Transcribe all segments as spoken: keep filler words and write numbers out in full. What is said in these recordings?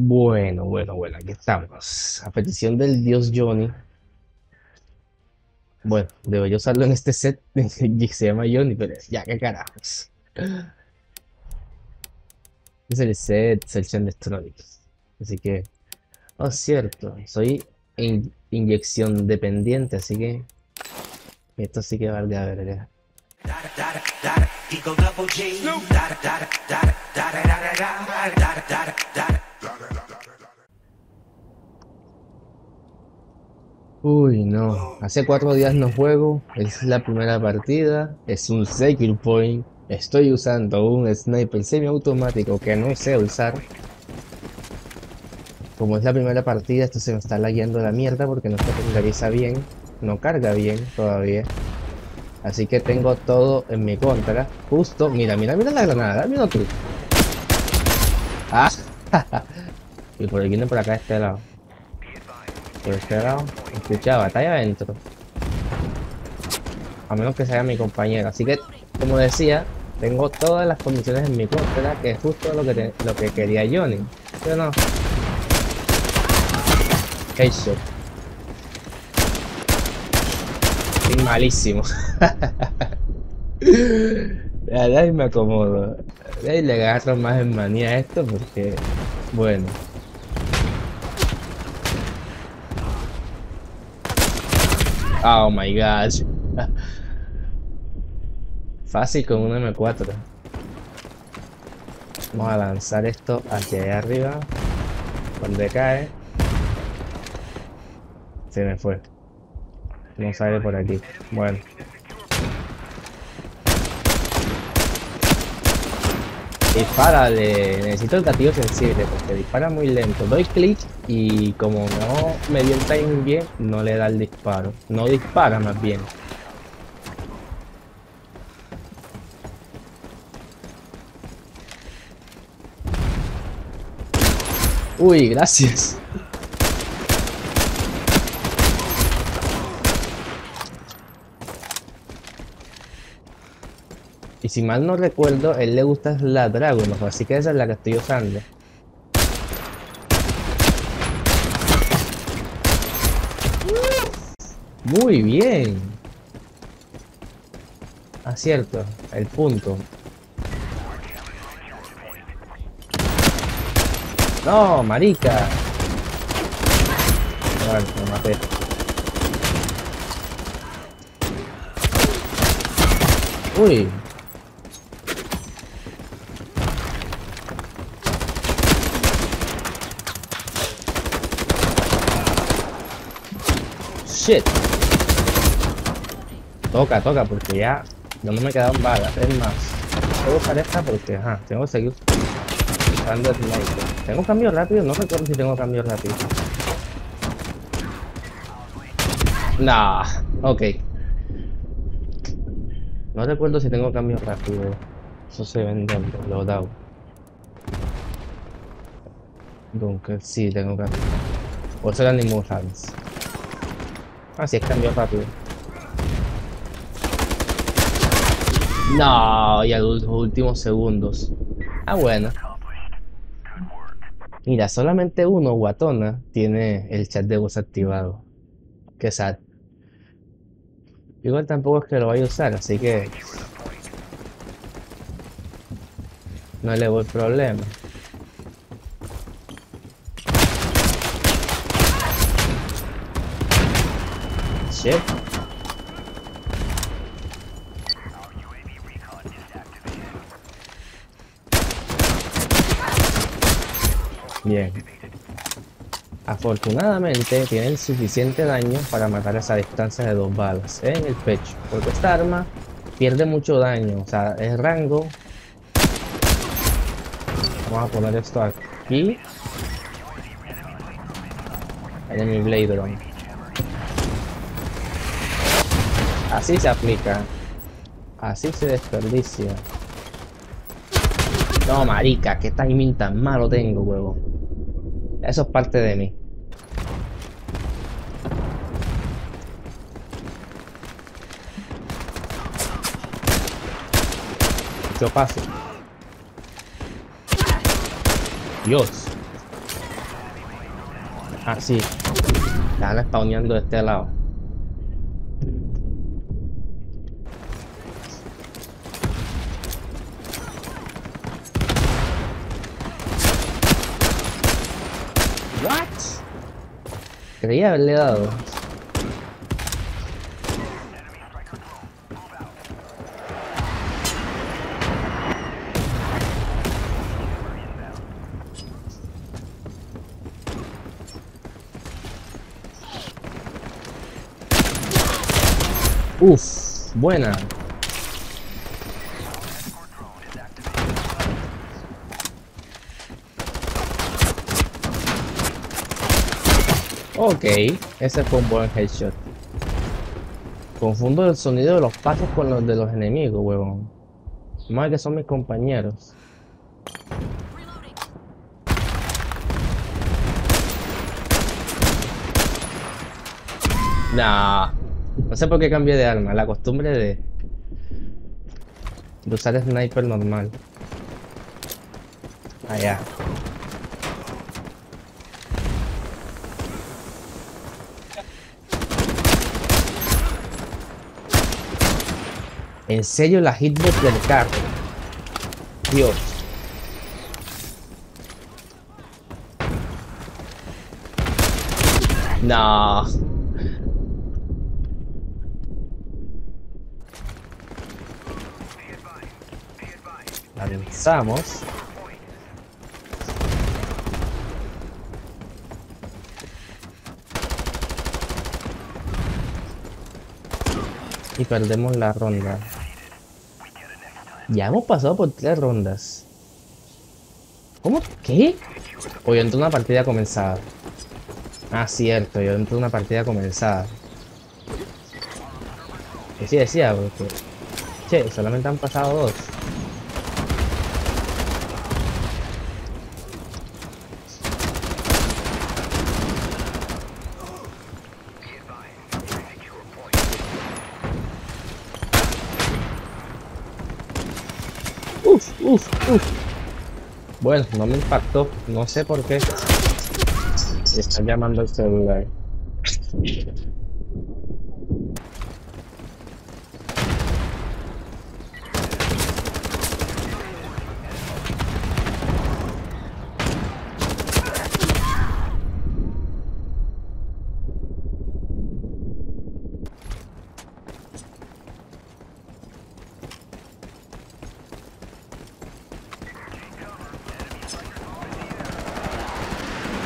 Bueno, bueno, bueno, aquí estamos. A petición del dios Johnny. Bueno, debo yo usarlo en este set que se llama Johnny, pero ya, qué carajos. Es el set Selección Destroy. Así que... Oh, cierto, soy in inyección dependiente, así que... Esto sí que vale a ver, ya. Uy, no. Hace cuatro días no juego. Es la primera partida. Es un Sacred Point. Estoy usando un sniper semiautomático que no sé usar. Como es la primera partida, esto se me está lagueando la mierda porque no se renderiza bien. No carga bien todavía. Así que tengo todo en mi contra. Justo, mira, mira, mira la granada. Mira tú. Ah. Y por aquí no, por acá, este lado. Por este lado. Escuchaba, batalla adentro. A menos que sea mi compañero. Así que, como decía, tengo todas las condiciones en mi contra, que es justo lo que, te, lo que quería Johnny. Pero no. Headshot. Malísimo. La verdad y me acomodo. Y le agarro más en manía a esto porque... Bueno. Oh my gosh. Fácil con un eme cuatro. Vamos a lanzar esto hacia allá arriba. Donde cae. Se me fue. No sale por aquí. Bueno. Dispárale. Necesito el gatillo sensible porque dispara muy lento. Doy clic y como no me dio el timing bien, no le da el disparo. No dispara más bien. Uy, gracias. Y si mal no recuerdo, a él le gusta la Dragunov, así que esa es la que estoy usando. Muy bien. Acierto, el punto. No, marica. Bueno, me maté. Uy. Shit. Toca, toca, porque ya no me quedaron balas, es más. Voy a buscar esta porque, ajá, tengo que seguir usando el sniper. ¿Tengo cambio rápido? No recuerdo si tengo cambio rápido. Nah, ok. No recuerdo si tengo cambio rápido. Eso se vende en el loadout. Dunker, sí, tengo cambio. O serán ningún hands. Así es, cambio rápido. No, y a los últimos segundos. Ah, bueno. Mira, solamente uno, guatona, tiene el chat de voz activado. Qué sad. Igual tampoco es que lo vaya a usar, así que... No le voy problema. Shit. Bien. Afortunadamente tienen suficiente daño para matar a esa distancia de dos balas en el pecho, porque esta arma pierde mucho daño, o sea, es rango. Vamos a poner esto aquí. Ahí en mi Blade drone. Así se aplica. Así se desperdicia. No, marica, qué timing tan malo tengo, huevo. Eso es parte de mí. Yo paso. Dios. Así. Están spawneando de este lado. What? Creía haberle dado. Uf, buena. Ok, ese fue un buen headshot. Confundo el sonido de los pasos con los de los enemigos, huevón. Más que son mis compañeros. Nah. No sé por qué cambié de arma, la costumbre de, de usar sniper normal. Allá. En serio, la hitbox del carro. Dios. No. Avanzamos. Y perdemos la ronda. Ya hemos pasado por tres rondas. ¿Cómo? ¿Qué? O yo entro una partida comenzada. Ah, cierto, yo entro una partida comenzada. Que sí decía, porque... Che, solamente han pasado dos. Uf, uf. Bueno, no me impactó, no sé por qué. Se está llamando el celular.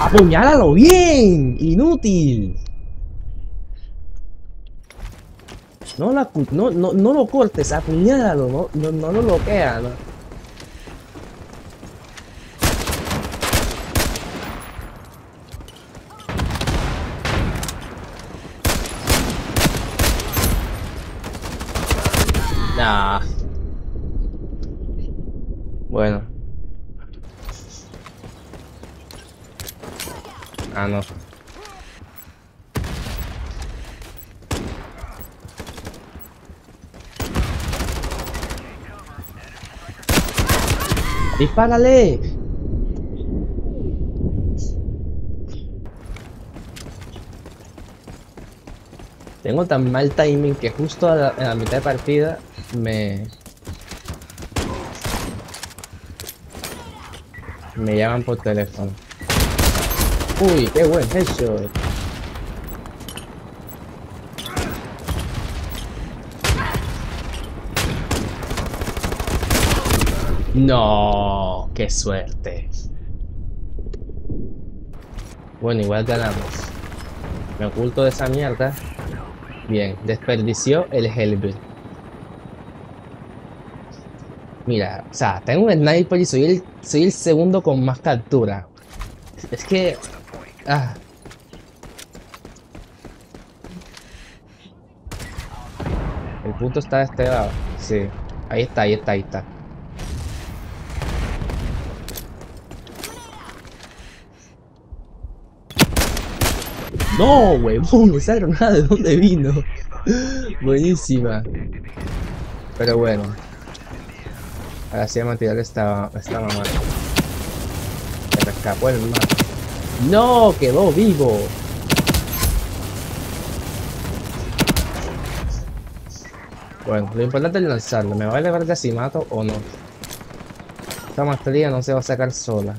¡Apuñálalo bien! ¡Inútil! No, la, no, no, no lo cortes, apuñálalo, no, no, no lo bloquea. No. Nah. Bueno. Ah, no. ¡Dispárale! Tengo tan mal timing que justo a la, a la mitad de partida me... me llaman por teléfono. Uy, qué buen headshot. No, qué suerte. Bueno, igual ganamos. Me oculto de esa mierda. Bien, desperdició el Hellbird. Mira, o sea, tengo un sniper y soy el, soy el segundo con más captura. Es que... Ah. El punto está de este lado. Sí. Ahí está, ahí está, ahí está. No, huevón, esa granada de dónde vino. Buenísima. Pero bueno. Ahora sí el material estaba mal. Se escapó el mar. ¡No! ¡Quedó vivo! Bueno, lo importante es lanzarlo. Me va a elevar de si mato o no. Esta maestría no se va a sacar sola.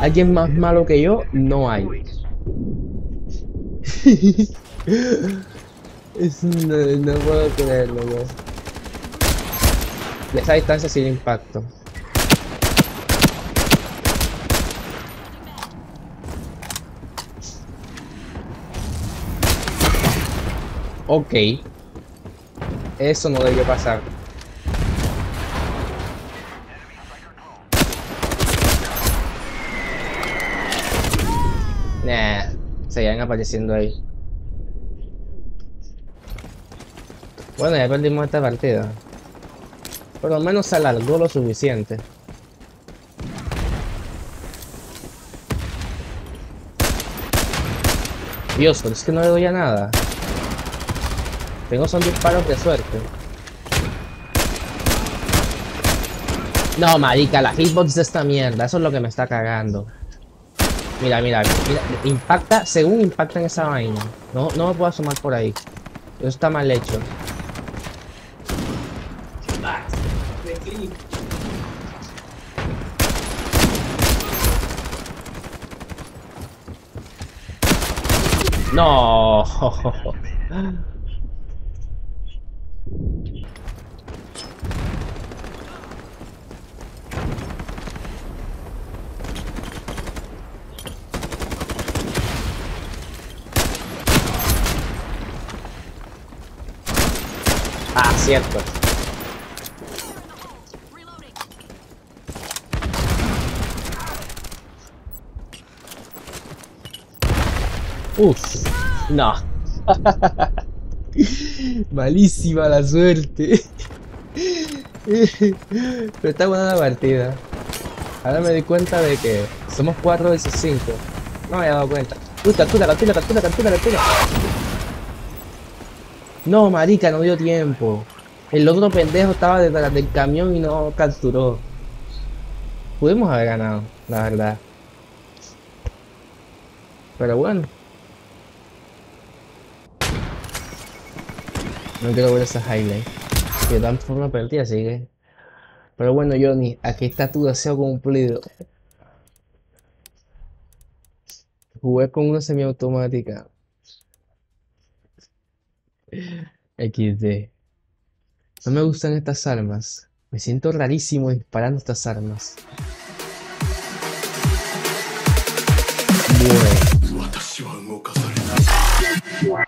Alguien más malo que yo no hay. Es una, no puedo creerlo, güey. De esa distancia sin impacto. Ok. Eso no debió pasar. Nah, se iban apareciendo ahí. Bueno, ya perdimos esta partida. Por lo menos se alargó lo suficiente. Dios, pero es que no le doy a nada. Tengo son disparos de suerte. No, marica, la hitbox de esta mierda. Eso es lo que me está cagando. Mira, mira, mira, impacta, según impacta en esa vaina. No, no me puedo asomar por ahí. Eso está mal hecho. No. Ah, cierto. Uff, no. Malísima la suerte. Pero está buena la partida. Ahora me doy cuenta de que somos cuatro versus cinco. No me había dado cuenta. Uy, captura, captura, captura, captura, captura. No, marica, no dio tiempo. El otro pendejo estaba detrás del camión y no capturó. Pudimos haber ganado, la verdad. Pero bueno. No quiero ver esas highlights. Que de tanto forma perdí, así que... Pero bueno, Johnny, aquí está tu deseo cumplido. Jugué con una semiautomática. equis de. No me gustan estas armas. Me siento rarísimo disparando estas armas. Bueno.